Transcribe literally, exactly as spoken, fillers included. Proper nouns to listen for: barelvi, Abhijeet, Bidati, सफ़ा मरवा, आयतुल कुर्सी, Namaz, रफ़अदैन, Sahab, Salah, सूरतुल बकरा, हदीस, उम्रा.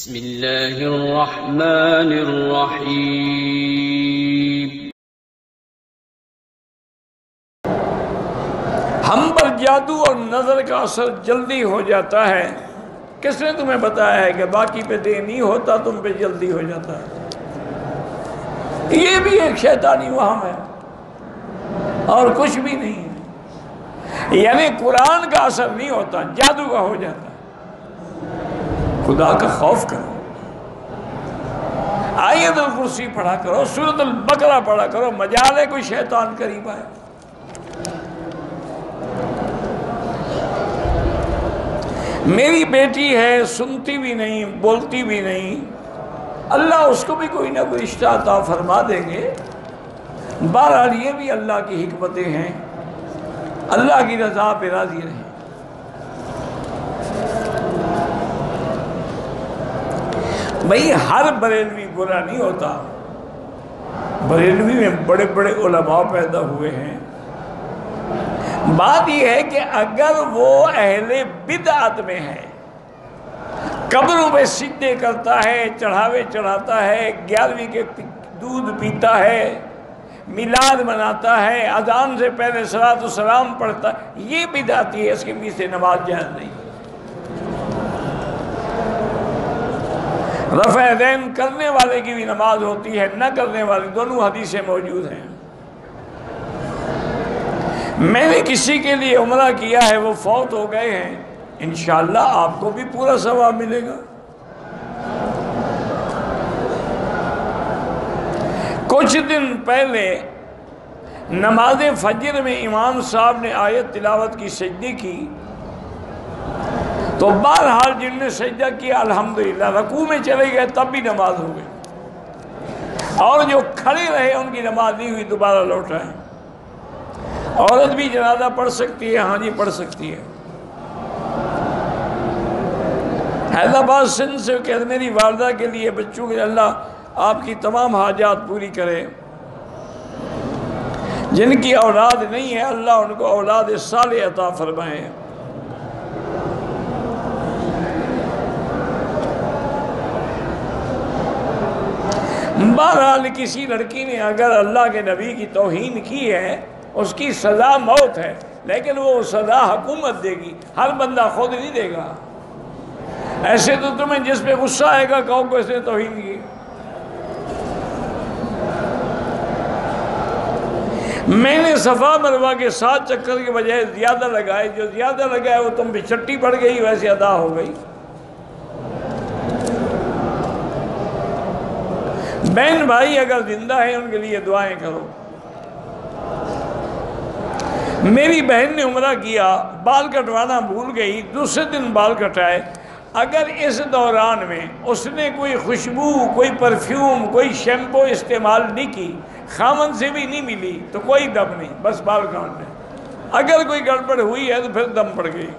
बिस्मिल्लाहिर्रहमानिर्रहीम। हम पर जादू और नज़र का असर जल्दी हो जाता है। किसने तुम्हें बताया है कि बाकी पे देर नहीं होता, तुम पे जल्दी हो जाता है? ये भी एक शैतानी वहम है और कुछ भी नहीं है। यानी कुरान का असर नहीं होता, जादू का हो जाता। खुदा का खौफ करो, आयतुल कुर्सी पढ़ा करो, सूरतुल बकरा पढ़ा करो, मजाल है कोई शैतान करीब आए। मेरी बेटी है, सुनती भी नहीं, बोलती भी नहीं, अल्लाह उसको भी कोई ना कोई रिश्ता अता फरमा देंगे। बहरहाल ये भी अल्लाह की हिकमतें हैं, अल्लाह की रजा पे राजी रहे। भाई हर बरेलवी बुरा नहीं होता। बरेलवी में बड़े बड़े उलमा पैदा हुए हैं। बात यह है कि अगर वो अहले बिदअत में है, कब्रों में सिजदे करता है, चढ़ावे चढ़ाता है, ग्यारहवीं के दूध पीता है, मिलाद मनाता है, अजान से पहले सलातो सलाम पढ़ता है, ये बिदअती है। इसके बीच से नमाज जायज़ नहीं। रफ़अदैन करने वाले की भी नमाज होती है, न करने वाले, दोनों हदीसें मौजूद हैं। मैंने किसी के लिए उम्रा किया है, वो फौत हो गए हैं, इंशाल्लाह आपको भी पूरा सवाब मिलेगा। कुछ दिन पहले नमाज फजर में इमाम साहब ने आयत तिलावत की, सजदे की, तो बहरहाल जिनने सजदा किया अल्हम्दुलिल्लाह, रकू में चले गए तब भी नमाज हो गई, और जो खड़े रहे उनकी नमाज नहीं हुई, दोबारा लौट आए। औरत भी जनाजा पढ़ सकती है? हाँ जी पढ़ सकती है। हैदराबाद सिंध से कह मेरी वालदा के लिए बच्चों के, अल्लाह आपकी तमाम हाजात पूरी करे। जिनकी औलाद नहीं है अल्लाह उनको औलाद साले अता फरमाए। बहरहाल किसी लड़की ने अगर अल्लाह के नबी की तौहीन की है, उसकी सज़ा मौत है, लेकिन वो सज़ा हुकूमत देगी, हर बंदा खुद नहीं देगा। ऐसे तो तुम्हें जिस पे गुस्सा आएगा कहो को इसने तौहीन की। मैंने सफ़ा मरवा के सात चक्कर के बजाय ज़्यादा लगाए, जो ज़्यादा लगाए वो तुम पे छट्टी पड़ गई, वैसे अदा हो गई। बहन भाई अगर जिंदा है उनके लिए दुआएं करो। मेरी बहन ने उम्रा किया, बाल कटवाना भूल गई, दूसरे दिन बाल कटाए। अगर इस दौरान में उसने कोई खुशबू, कोई परफ्यूम, कोई शैम्पू इस्तेमाल नहीं की, खामन से भी नहीं मिली, तो कोई दम नहीं, बस बाल काटने। अगर कोई गड़बड़ हुई है तो फिर दम पड़ गई।